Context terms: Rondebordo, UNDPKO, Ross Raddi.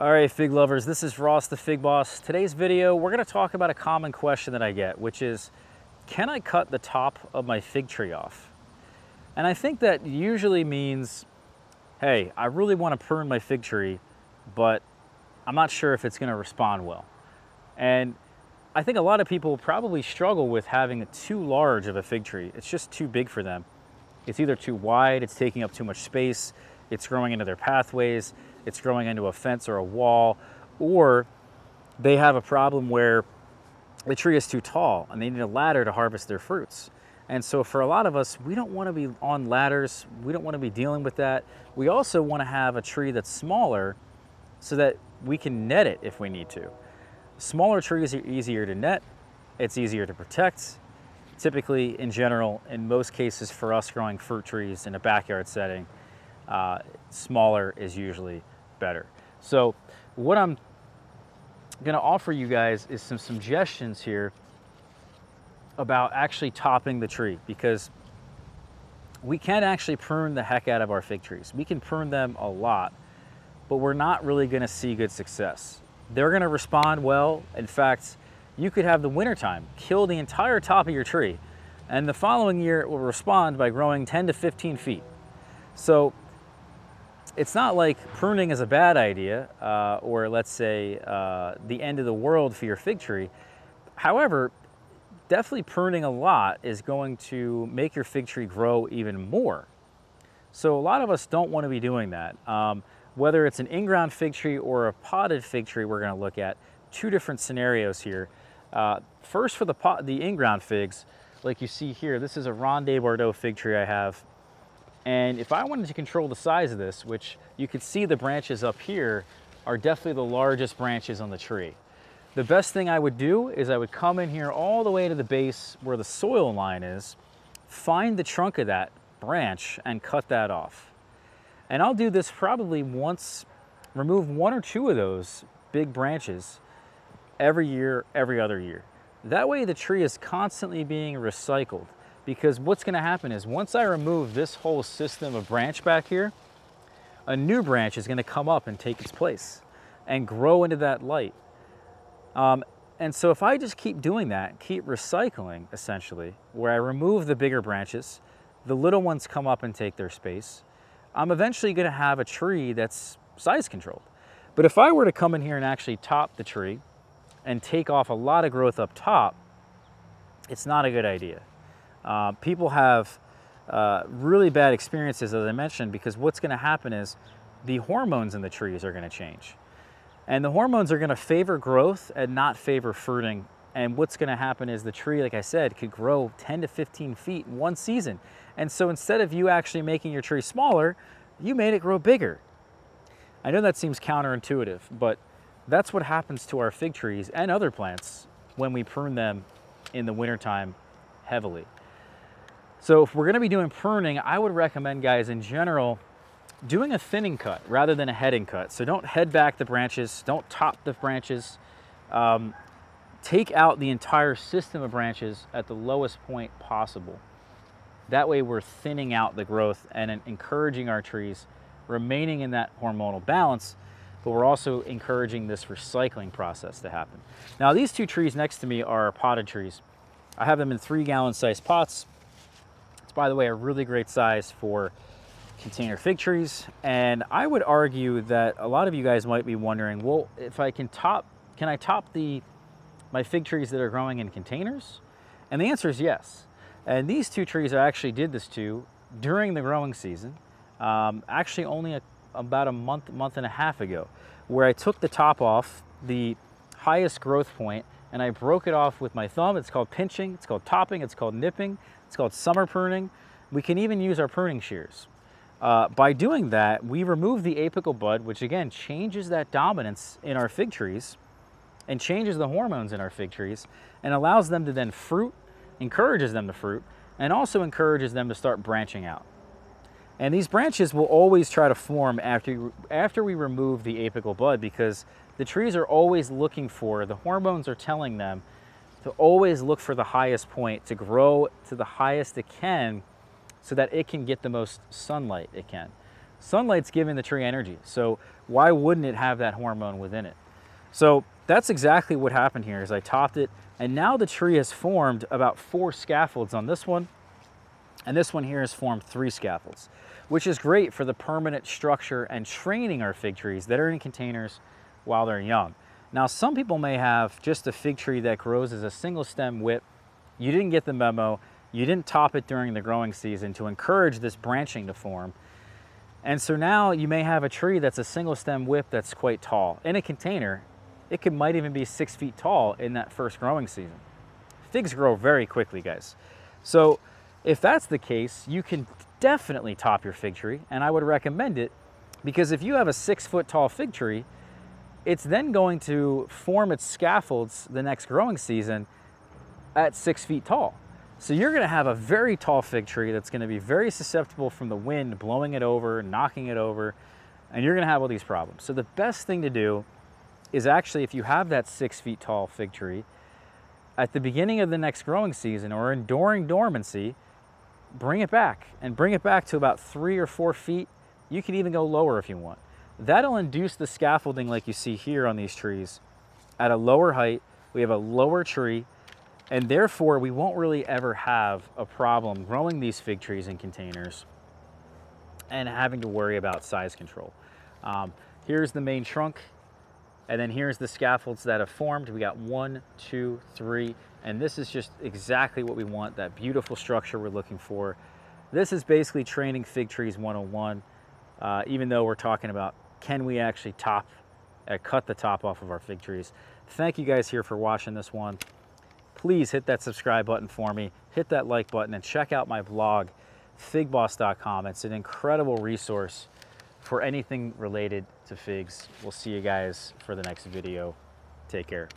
All right, fig lovers, this is Ross the Fig Boss. Today's video, we're gonna talk about a common question that I get, which is, can I cut the top of my fig tree off? And I think that usually means, hey, I really wanna prune my fig tree, but I'm not sure if it's gonna respond well. And I think a lot of people probably struggle with having too large of a fig tree. It's just too big for them. It's either too wide, it's taking up too much space, it's growing into their pathways, it's growing into a fence or a wall, or they have a problem where the tree is too tall and they need a ladder to harvest their fruits. And so for a lot of us, we don't want to be on ladders. We don't want to be dealing with that. We also want to have a tree that's smaller so that we can net it if we need to. Smaller trees are easier to net. It's easier to protect. Typically, in general, in most cases for us growing fruit trees in a backyard setting, smaller is usually better. So what I'm gonna offer you guys is some suggestions here about actually topping the tree, because we can actually prune the heck out of our fig trees. We can prune them a lot, but we're not really gonna see good success. They're gonna respond well. In fact, you could have the wintertime kill the entire top of your tree, and the following year it will respond by growing 10 to 15 feet. So it's not like pruning is a bad idea, or let's say the end of the world for your fig tree. However, definitely pruning a lot is going to make your fig tree grow even more. So a lot of us don't want to be doing that. Whether it's an in-ground fig tree or a potted fig tree, we're going to look at two different scenarios here. First, for the in-ground figs, like you see here, this is a Rondebordo fig tree I have. And if I wanted to control the size of this, which you can see the branches up here are definitely the largest branches on the tree, the best thing I would do is I would come in here all the way to the base where the soil line is, find the trunk of that branch and cut that off. And I'll do this probably once, remove one or two of those big branches every year, every other year. That way the tree is constantly being recycled. Because what's gonna happen is once I remove this whole system of branch back here, a new branch is gonna come up and take its place and grow into that light. And so if I just keep doing that, keep recycling essentially, where I remove the bigger branches, the little ones come up and take their space, I'm eventually gonna have a tree that's size controlled. But if I were to come in here and actually top the tree and take off a lot of growth up top, it's not a good idea. People have really bad experiences, as I mentioned, because what's going to happen is the hormones in the trees are going to change. And the hormones are going to favor growth and not favor fruiting. And what's going to happen is the tree, like I said, could grow 10 to 15 feet in one season. And so instead of you actually making your tree smaller, you made it grow bigger. I know that seems counterintuitive, but that's what happens to our fig trees and other plants when we prune them in the wintertime heavily. So if we're gonna be doing pruning, I would recommend, guys, in general, doing a thinning cut rather than a heading cut. So don't head back the branches, don't top the branches. Take out the entire system of branches at the lowest point possible. That way we're thinning out the growth and encouraging our trees remaining in that hormonal balance, but we're also encouraging this recycling process to happen. Now, these two trees next to me are potted trees. I have them in 3-gallon sized pots. By the way, a really great size for container fig trees. And I would argue that a lot of you guys might be wondering, well, if I can I top my fig trees that are growing in containers? And the answer is yes. And these two trees I actually did this to during the growing season, actually only about a month and a half ago, where I took the top off the highest growth point and I broke it off with my thumb. It's called pinching, it's called topping, it's called nipping, it's called summer pruning. We can even use our pruning shears. By doing that, we remove the apical bud, which again changes that dominance in our fig trees and changes the hormones in our fig trees and allows them to then fruit, encourages them to fruit, and also encourages them to start branching out. And these branches will always try to form after we remove the apical bud, because the trees are always looking for, the hormones are telling them to always look for the highest point, to grow to the highest it can so that it can get the most sunlight it can. Sunlight's giving the tree energy, so why wouldn't it have that hormone within it? So that's exactly what happened here, is I topped it, and now the tree has formed about 4 scaffolds on this one, and this one here has formed 3 scaffolds, which is great for the permanent structure and training our fig trees that are in containers while they're young. Now, some people may have just a fig tree that grows as a single stem whip. You didn't get the memo. You didn't top it during the growing season to encourage this branching to form. And so now you may have a tree that's a single stem whip that's quite tall. In a container, it might even be 6 feet tall in that first growing season. Figs grow very quickly, guys. So if that's the case, you can definitely top your fig tree, and I would recommend it, because if you have a 6-foot tall fig tree, it's then going to form its scaffolds the next growing season at 6 feet tall. So you're going to have a very tall fig tree that's going to be very susceptible from the wind blowing it over, knocking it over, and you're going to have all these problems. So the best thing to do is actually, if you have that 6 feet tall fig tree, at the beginning of the next growing season or enduring dormancy, bring it back, and bring it back to about 3 or 4 feet. You can even go lower if you want. That'll induce the scaffolding like you see here on these trees. At a lower height, we have a lower tree, and therefore we won't really ever have a problem growing these fig trees in containers and having to worry about size control. Here's the main trunk, and then here's the scaffolds that have formed. We got 1, 2, 3, and this is just exactly what we want, that beautiful structure we're looking for. This is basically training fig trees 101, even though we're talking about, can we actually top, cut the top off of our fig trees? Thank you guys here for watching this one. Please hit that subscribe button for me, hit that like button, and check out my blog, figboss.com. It's an incredible resource for anything related to figs. We'll see you guys for the next video. Take care.